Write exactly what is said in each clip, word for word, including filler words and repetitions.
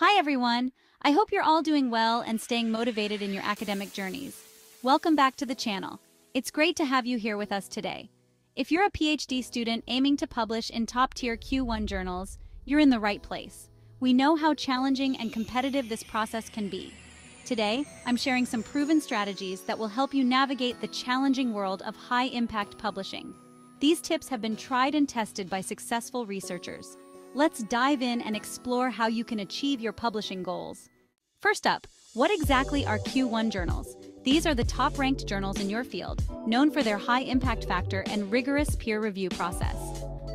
Hi everyone, I hope you're all doing well and staying motivated in your academic journeys. Welcome back to the channel. It's great to have you here with us today. If you're a PhD student aiming to publish in top-tier Q one journals, you're in the right place. We know how challenging and competitive this process can be. Today, I'm sharing some proven strategies that will help you navigate the challenging world of high-impact publishing. These tips have been tried and tested by successful researchers. Let's dive in and explore how you can achieve your publishing goals. First up, what exactly are Q one journals? These are the top-ranked journals in your field, known for their high impact factor and rigorous peer review process.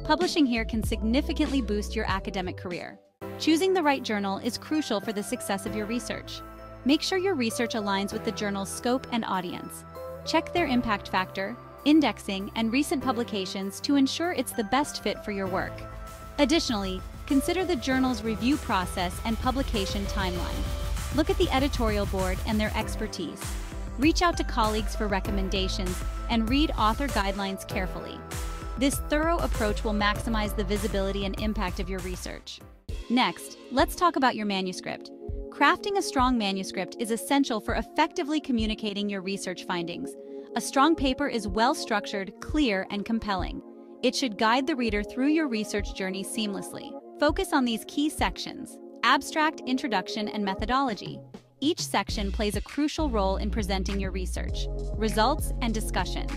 Publishing here can significantly boost your academic career. Choosing the right journal is crucial for the success of your research. Make sure your research aligns with the journal's scope and audience. Check their impact factor, indexing, and recent publications to ensure it's the best fit for your work. Additionally, consider the journal's review process and publication timeline. Look at the editorial board and their expertise. Reach out to colleagues for recommendations and read author guidelines carefully. This thorough approach will maximize the visibility and impact of your research. Next, let's talk about your manuscript. Crafting a strong manuscript is essential for effectively communicating your research findings. A strong paper is well-structured, clear, and compelling. It should guide the reader through your research journey seamlessly. Focus on these key sections: abstract, introduction, and methodology. Each section plays a crucial role in presenting your research, results, and discussion.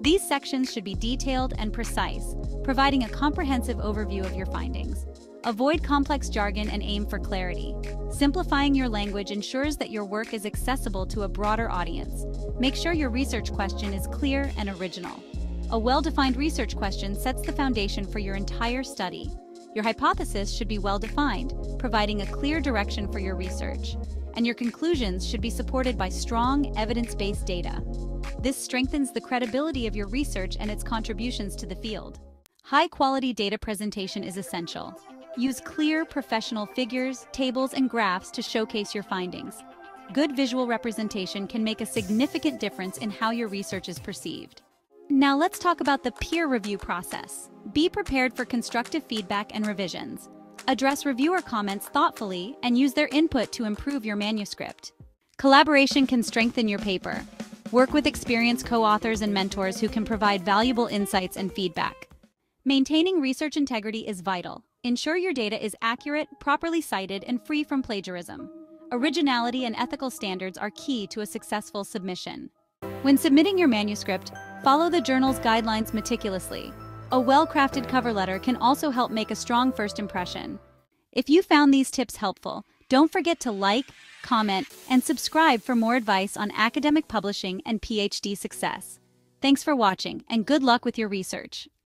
These sections should be detailed and precise, providing a comprehensive overview of your findings. Avoid complex jargon and aim for clarity. Simplifying your language ensures that your work is accessible to a broader audience. Make sure your research question is clear and original. A well-defined research question sets the foundation for your entire study. Your hypothesis should be well-defined, providing a clear direction for your research, and your conclusions should be supported by strong, evidence-based data. This strengthens the credibility of your research and its contributions to the field. High-quality data presentation is essential. Use clear, professional figures, tables, and graphs to showcase your findings. Good visual representation can make a significant difference in how your research is perceived. Now let's talk about the peer review process. Be prepared for constructive feedback and revisions. Address reviewer comments thoughtfully and use their input to improve your manuscript. Collaboration can strengthen your paper. Work with experienced co-authors and mentors who can provide valuable insights and feedback. Maintaining research integrity is vital. Ensure your data is accurate, properly cited, and free from plagiarism. Originality and ethical standards are key to a successful submission. When submitting your manuscript, follow the journal's guidelines meticulously. A well-crafted cover letter can also help make a strong first impression. If you found these tips helpful, don't forget to like, comment, and subscribe for more advice on academic publishing and PhD success. Thanks for watching, and good luck with your research.